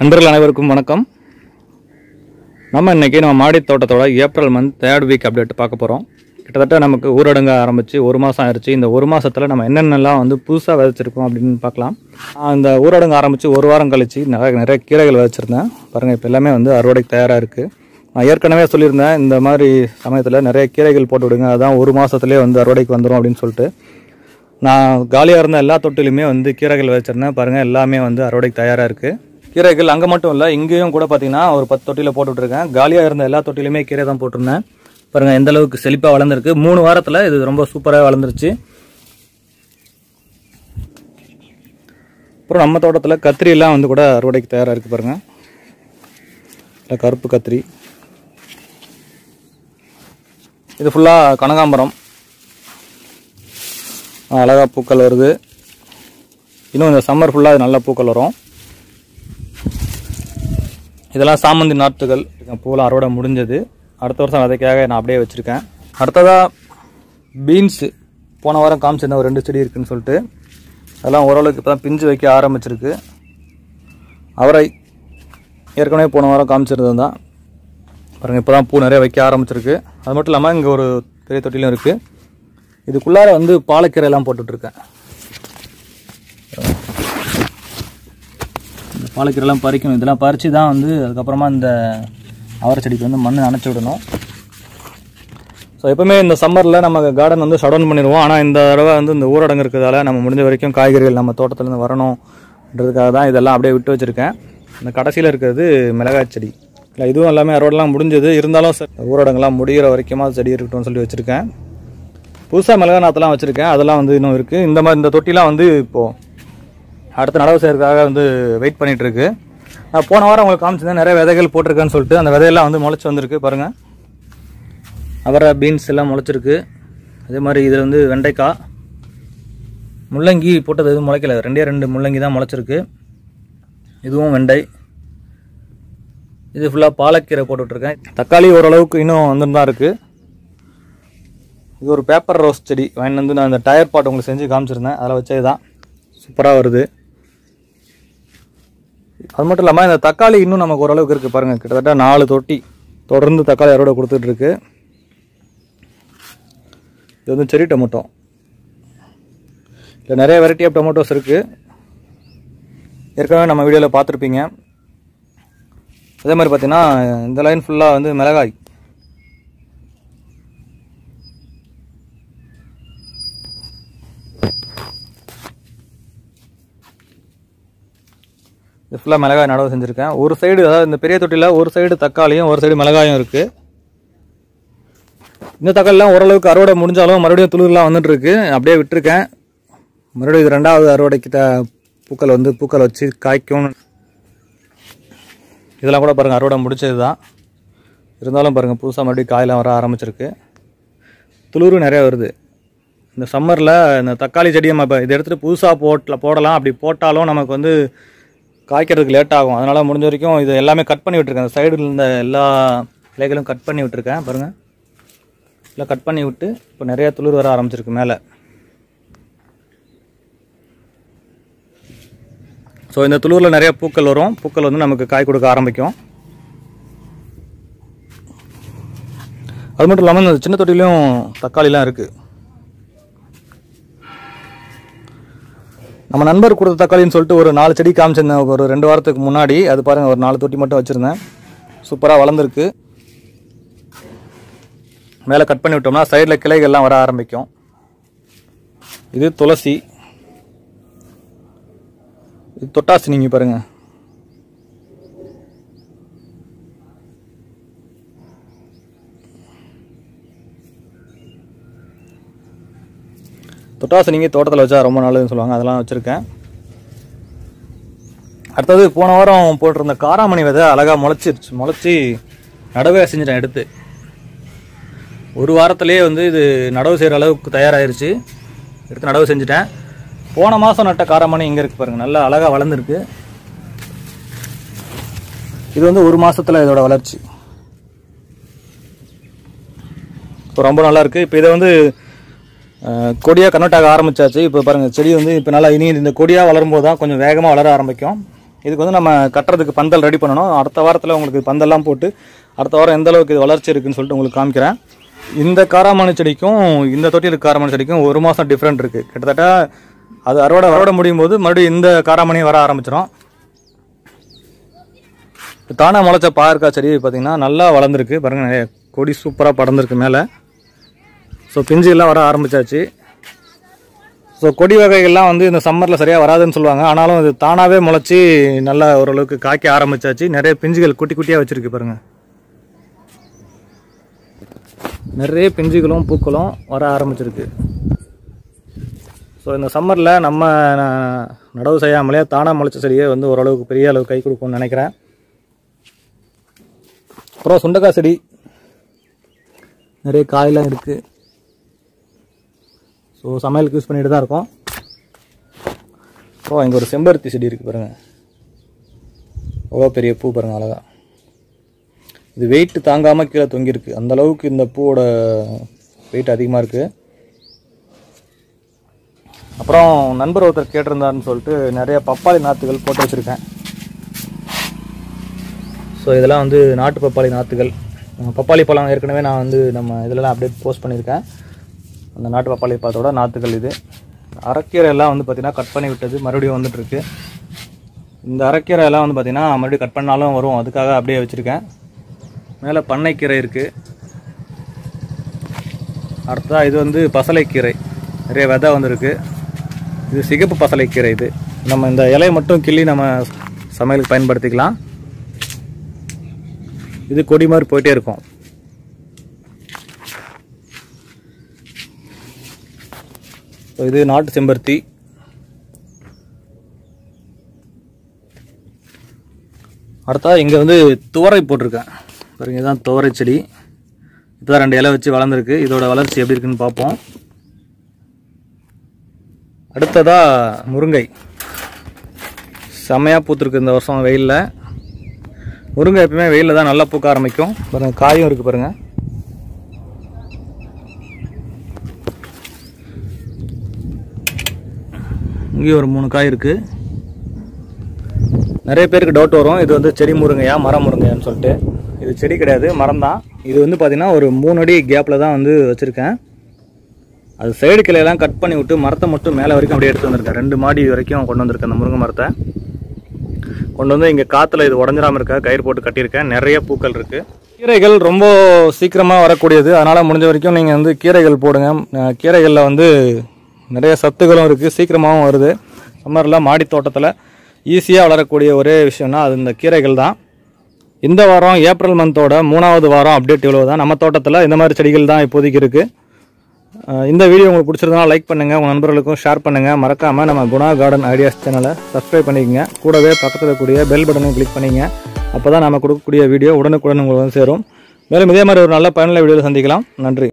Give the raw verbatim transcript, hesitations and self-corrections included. நண்பர்கள் அனைவருக்கும் வணக்கம். நம்ம இன்றைக்கி நம்ம மாடி தோட்டத்தோட April month third week update பார்க்க போகிறோம். கிட்டத்தட்ட நமக்கு ஊரடங்கு ஆரம்பித்து ஒரு மாதம் ஆயிடுச்சு. இந்த ஒரு மாதத்தில் நம்ம என்னென்னலாம் வந்து புதுசாக விதைச்சிருக்கோம் அப்படின்னு பார்க்கலாம். அந்த ஊரடங்கு ஆரம்பித்து ஒரு வாரம் கழித்து நிறைய நிறைய கீரைகள் விதைச்சிருந்தேன். பாருங்கள், இப்போ எல்லாமே வந்து அறுவடைக்கு தயாராக இருக்குது. நான் ஏற்கனவே சொல்லியிருந்தேன், இந்த மாதிரி சமயத்தில் நிறைய கீரைகள் போட்டு விடுங்க, அதுதான் ஒரு மாதத்துலேயே வந்து அறுவடைக்கு வந்துடும் அப்படின்னு சொல்லிட்டு. நான் காலியாக இருந்த எல்லா தொட்டிலுமே வந்து கீரைகள் விதைச்சிருந்தேன். பாருங்கள், எல்லாமே வந்து அறுவடைக்கு தயாராக இருக்குது. கீரைகள் அங்கே மட்டும் இல்லை, இங்கேயும் கூட பார்த்தீங்கன்னா ஒரு பத்து தொட்டியில் போட்டுட்ருக்கேன். காலியாக இருந்த எல்லா தொட்டிலுமே கீரை தான் போட்டிருந்தேன். பாருங்கள், எந்தளவுக்கு செழிப்பாக வளர்ந்துருக்கு. மூணு வாரத்தில் இது ரொம்ப சூப்பராக வளர்ந்துருச்சு. அப்புறம் நம்ம தோட்டத்தில் கத்திரிலாம் வந்து கூட அறுவடைக்கு தயாராக இருக்குது. பாருங்கள், இல்லை கருப்பு கத்திரி. இது ஃபுல்லாக கனகாம்பரம். அழகாக பூக்கள் வருது. இன்னும் இந்த சம்மர் ஃபுல்லாக இது நல்லா பூக்கள் வரும். இதெல்லாம் சாமந்தி நாற்றுகள். பூலாம் அறுவடை முடிஞ்சது. அடுத்த வருஷம் விதைக்காக நான் அப்படியே வச்சுருக்கேன். அடுத்ததாக பீன்ஸு. போன வாரம் காமிச்சிருந்தேன் ஒரு ரெண்டு செடி இருக்குதுன்னு சொல்லிட்டு. அதெல்லாம் ஓரளவுக்கு இப்போ தான் பிஞ்சு வைக்க ஆரம்பிச்சிருக்கு. அவரை ஏற்கனவே போன வாரம் காமிச்சிருந்தது தான். பாருங்கள், இப்போ தான் பூ நிறைய வைக்க ஆரம்பிச்சிருக்கு. அது மட்டும் இல்லாமல் இங்கே ஒரு பெரிய தொட்டிலும் இருக்குது. இதுக்குள்ளார வந்து பாலக்கீரையெல்லாம் போட்டுட்ருக்கேன். பாலக்கீரைலாம் பறிக்கணும். இதெல்லாம் பறித்து தான் வந்து அதுக்கப்புறமா இந்த அவரை செடிக்கு வந்து மண் அணைச்சி விடணும். ஸோ எப்போவுமே இந்த சம்மரில் நம்ம கார்டன் வந்து ஷட் டவுன் பண்ணிடுவோம். ஆனால் இந்த தடவை வந்து இந்த ஊரடங்கு இருக்கிறதால நம்ம முடிஞ்ச வரைக்கும் காய்கறிகள் நம்ம தோட்டத்துலேருந்து வரணும்ன்றதுக்காக தான் இதெல்லாம் அப்படியே விட்டு வச்சுருக்கேன். இந்த கடைசியில் இருக்கிறது மிளகாய் செடி. இல்லை, இதுவும் எல்லாமே அறுவடைலாம் முடிஞ்சது. இருந்தாலும் ஊரடங்கெலாம் முடிகிற வரைக்குமா செடி இருக்கட்டும்னு சொல்லி வச்சுருக்கேன். புதுசாக மிளகாய் நாற்றுலாம் வச்சுருக்கேன். அதெல்லாம் வந்து இன்னும் இருக்குது. இந்த மாதிரி இந்த தொட்டிலாம் வந்து இப்போது அடுத்த நடவு செய்கிறதுக்காக வந்து வெயிட் பண்ணிகிட்ருக்கு. நான் போன வாரம் உங்களுக்கு காமிச்சிருந்தேன் நிறைய விதைகள் போட்டிருக்கேன்னு சொல்லிட்டு. அந்த விதையெல்லாம் வந்து முளைச்சி வந்திருக்கு. பாருங்கள், அவரை பீன்ஸ் எல்லாம் முளைச்சிருக்கு. அதே மாதிரி இதில் வந்து வெண்டைக்காய், முள்ளங்கி போட்டது எதுவும் முளைக்கலை. ரெண்டே ரெண்டு முள்ளங்கி தான் முளைச்சிருக்கு. இதுவும் வெண்டை. இது ஃபுல்லாக பாலக்கீரை போட்டுட்ருக்கேன். தக்காளி ஓரளவுக்கு இன்னும் வந்து தான் இருக்குது. இது ஒரு பேப்பர் ரோஸ் செடி வாங்கிட்டு வந்து நான் இந்த டயர் பாட் உங்களுக்கு செஞ்சு காமிச்சிருந்தேன். அதில் வச்சது தான் சூப்பராக வருது. அது மட்டும் இல்லாமல் இந்த தக்காளி இன்னும் நமக்கு ஓரளவுக்கு இருக்குது. பாருங்கள், கிட்டத்தட்ட நாலு தொட்டி தொடர்ந்து தக்காளி அறுவடை கொடுத்துட்ருக்கு. இது வந்து செரி டொமேட்டோ. இல்லை, நிறைய வெரைட்டி ஆஃப் டொமேட்டோஸ் இருக்குது. ஏற்கனவே நம்ம வீடியோவில் பார்த்துருப்பீங்க. அதே மாதிரி பார்த்திங்கன்னா இந்த லைன் ஃபுல்லாக வந்து மிளகாய். இது ஃபுல்லாக மிளகாய் நடவு செஞ்சுருக்கேன். ஒரு சைடு, அதாவது இந்த பெரிய தொட்டியில் ஒரு சைடு தக்காளியும் ஒரு சைடு மிளகாயும் இருக்குது. இந்த தக்காளிலாம் ஓரளவுக்கு அறுவடை முடிஞ்சாலும் மறுபடியும் துளிர்லாம் வந்துட்டுருக்கு. அப்படியே விட்டுருக்கேன். மறுபடியும் இது ரெண்டாவது அறுவடைக்கு த பூக்கள் வந்து பூக்கள் வச்சு காய்க்கும். இதெல்லாம் கூட பாருங்கள் அறுவடை முடிச்சது தான். இருந்தாலும் பாருங்கள் புதுசாக மறுபடியும் காயெல்லாம் வர ஆரம்பிச்சிருக்கு. துளிரும் நிறையா வருது. இந்த சம்மரில் இந்த தக்காளி செடியை நம்ம இப்போ இதை எடுத்துகிட்டு புதுசாக போட்டல போடலாம். அப்படி போட்டாலும் நமக்கு வந்து காய்க்கிறதுக்கு லேட் ஆகும். அதனால் முடிஞ்ச வரைக்கும் இது எல்லாமே கட் பண்ணி விட்டுருக்கேன். அந்த சைடில் இருந்த எல்லா இலைகளும் கட் பண்ணி விட்டுருக்கேன். பாருங்கள், இல்லை கட் பண்ணி விட்டு இப்போ நிறையா துளிர் வர ஆரம்பிச்சிருக்கு மேலே. ஸோ இந்த துளிரில் நிறையா பூக்கள் வரும். பூக்கள் வந்து நமக்கு காய் கொடுக்க ஆரம்பிக்கும். அது மட்டும் இல்லாமல் இந்த சின்ன தொட்டிலையும் தக்காளிலாம் இருக்குது. நம்ம நண்பர் கொடுத்த தக்காளின்னு சொல்லிட்டு ஒரு நாலு செடி காமிச்சிருந்தேன் ஒரு ரெண்டு வாரத்துக்கு முன்னாடி. அது பாருங்கள், ஒரு நாலு தொட்டி மட்டும் வச்சுருந்தேன். சூப்பராக வளர்ந்துருக்கு. மேலே கட் பண்ணி விட்டோம்னா சைடில் கிளைகள்லாம் வர ஆரம்பிக்கும். இது துளசி. இது தொட்டாசி. நீங்கள் பாருங்கள், தொட்டாசு நீங்கள் தோட்டத்தில் வச்சா ரொம்ப நல்லதுன்னு சொல்லுவாங்க. அதெல்லாம் வச்சுருக்கேன். அடுத்தது போன வாரம் போட்டிருந்த காராமணி விதை அழகாக முளைச்சிருச்சு. முளைச்சி நடவே செஞ்சிட்டேன் எடுத்து. ஒரு வாரத்துலேயே வந்து இது நடவு செய்கிற அளவுக்கு தயாராகிருச்சு. எடுத்து நடவு செஞ்சுட்டேன். போன மாதம் நட்ட காராமணி இங்கே இருக்குது. பாருங்கள், நல்லா அழகாக வளர்ந்துருக்கு. இது வந்து ஒரு மாதத்தில் இதோட வளர்ச்சி இப்போ ரொம்ப நல்லாயிருக்கு. இப்போ இதை வந்து கொடியாக கன்வெர்ட் ஆக ஆரம்பித்தாச்சு. இப்போ பாருங்கள் செடி வந்து இப்போ நல்லா இனி இந்த கொடியாக வளரும்போது தான் கொஞ்சம் வேகமாக வளர ஆரம்பிக்கும். இதுக்கு வந்து நம்ம கட்டறதுக்கு பந்தல் ரெடி பண்ணனும். அடுத்த வாரத்துல உங்களுக்கு பந்தல்லாம் போட்டு அடுத்த வாரம் எந்த அளவுக்கு இது வளர்ச்சி இருக்குன்னு சொல்லிட்டு உங்களுக்கு காமிக்கிறேன். இந்த காராமணி செடிக்கும் இந்த தொட்டியில் காராமணி செடிக்கும் ஒரு மாசம் டிஃபரண்ட் இருக்கு. கிட்டத்தட்ட அது அறுவடை அறுவடை முடியும் போது மறுபடியும் இந்த காராமணி வர ஆரம்பிச்சிடும். தானா முளைச்ச பாகற்காய் செடி பார்த்தீங்கன்னா நல்லா வளர்ந்துருக்கு பாருங்க, நிறைய கொடி சூப்பராக படர்ந்துருக்கு மேலே. ஸோ பிஞ்செல்லாம் வர ஆரம்பிச்சாச்சு. ஸோ கொடி வகைகள்லாம் வந்து இந்த சம்மரில் சரியாக வராதுன்னு சொல்லுவாங்க, ஆனாலும் இது தானாகவே முளைச்சி நல்லா ஓரளவுக்கு காய்க்க ஆரம்பிச்சாச்சு. நிறைய பிஞ்சுகள் குட்டி குட்டியாக வச்சுருக்கு பாருங்க, நிறைய பிஞ்சுகளும் பூக்களும் வர ஆரம்பிச்சிருக்கு. ஸோ இந்த சம்மரில் நம்ம நடவு செய்யாமலே தானாக முளைச்ச செடியை வந்து ஓரளவுக்கு பெரிய அளவு கை கொடுக்கும்னு நினைக்கிறேன். அப்புறம் சுண்டக்காய் செடி நிறைய காயெலாம் இருக்குது. ஸோ சமையலுக்கு யூஸ் பண்ணிட்டு தான் இருக்கும். அப்புறம் இங்கே ஒரு செம்பருத்தி செடி இருக்குது பாருங்கள், அவ்வளோ பெரிய பூ பாருங்கள் அழகாக. இது வெயிட்டு தாங்காமல் கீழே தொங்கியிருக்கு, அந்தளவுக்கு இந்த பூவோட வெயிட் அதிகமாக இருக்குது. அப்புறம் நண்பர் ஒருத்தர் கேட்டிருந்தாருன்னு சொல்லிட்டு நிறைய பப்பாளி நாற்றுகள் போட்டு வச்சுருக்கேன். ஸோ இதெல்லாம் வந்து நாட்டு பப்பாளி நாற்றுகள், பப்பாளி பழம் ஏற்கனவே நான் வந்து நம்ம இதிலலாம் அப்டேட் போஸ்ட் பண்ணியிருக்கேன். அந்த நாட்டு பப்பாளி பழத்தோட நாற்றுகள் இது. அரைக்கீரை எல்லாம் வந்து பார்த்திங்கன்னா கட் பண்ணி விட்டது, மறுபடியும் வந்துட்டுருக்கு. இந்த அரைக்கீரை எல்லாம் வந்து பார்த்திங்கன்னா மறுபடியும் கட் பண்ணாலும் வரும், அதுக்காக அப்படியே வச்சுருக்கேன். மேலே பண்ணைக்கீரை இருக்குது. அடுத்ததாக இது வந்து பசலைக்கீரை, நிறைய விதை வந்துருக்கு. இது சிகப்பு பசலைக்கீரை, இது நம்ம இந்த இலையை மட்டும் கிள்ளி நம்ம சமையலுக்கு பயன்படுத்திக்கலாம். இது கொடி மாதிரி போயிட்டே இருக்கும். இது நாட்டு செம்பருத்தி. அடுத்தா இங்கே வந்து துவரை போட்டிருக்கேன் பாருங்க, இதுதான் துவரை செடி. இப்போதான் ரெண்டு இலை வச்சு வளர்ந்துருக்கு, இதோட வளர்ச்சி எப்படி இருக்குன்னு பார்ப்போம். அடுத்ததா முருங்கை, செம்மையாக பூத்துருக்கு இந்த வருஷம் வெயிலில். முருங்கை எப்பவுமே வெயிலில் தான் நல்லா பூக்க ஆரம்பிக்கும் பாருங்க, காயும் இருக்குது பாருங்க. இங்கேயும் ஒரு மூணு காய் இருக்கு. நிறைய பேருக்கு டவுட் வரும், இது வந்து செடி முருங்கையா மரம் முருங்கையான்னு சொல்லிட்டு. இது செடி கிடையாது, மரம் தான். இது வந்து பார்த்தீங்கன்னா ஒரு மூணு அடி கேப்பில் தான் வந்து வச்சுருக்கேன். அது சைடு கிளையெல்லாம் கட் பண்ணி விட்டு மரத்தை மட்டும் மேலே வரைக்கும் அப்படியே எடுத்து வந்திருக்கேன். ரெண்டு மாடி வரைக்கும் கொண்டு வந்திருக்கேன் அந்த முருங்கை மரத்தை. கொண்டு வந்து இங்கே காற்றுல இது உடஞ்சிடாமல் இருக்க கயிறு போட்டு கட்டியிருக்கேன். நிறைய பூக்கள் இருக்குது. கீரைகள் ரொம்ப சீக்கிரமாக வரக்கூடியது, அதனால் முடிஞ்ச வரைக்கும் நீங்கள் வந்து கீரைகள் போடுங்க. கீரைகளில் வந்து நிறைய சத்துக்களும் இருக்குது, சீக்கிரமாகவும் வருது. சம்மரில் மாடி தோட்டத்தில் ஈஸியாக வளரக்கூடிய ஒரே விஷயம்னா அது இந்த கீரைகள் தான். இந்த வாரம் ஏப்ரல் மந்தோட மூணாவது வாரம் அப்டேட் இவ்வளோ தான். நம்ம தோட்டத்தில் இந்த மாதிரி செடிகள் தான் இப்போதைக்கு இருக்குது. இந்த வீடியோ உங்களுக்கு பிடிச்சிருந்தாலும் லைக் பண்ணுங்கள், உங்கள் நண்பர்களுக்கும் ஷேர் பண்ணுங்கள். மறக்காமல் நம்ம குணா கார்டன் ஐடியாஸ் சேனலை சப்ஸ்கிரைப் பண்ணிக்கங்க. கூடவே பக்கத்தில் கூடிய பெல் பட்டனையும் கிளிக் பண்ணிங்க. அப்போ தான் நம்ம கொடுக்கக்கூடிய வீடியோ உடனுக்குடன் உங்களுக்கு வந்து சேரும். மேலும் இதே மாதிரி ஒரு நல்ல பயனுள்ள வீடியோவில் சந்திக்கலாம். நன்றி.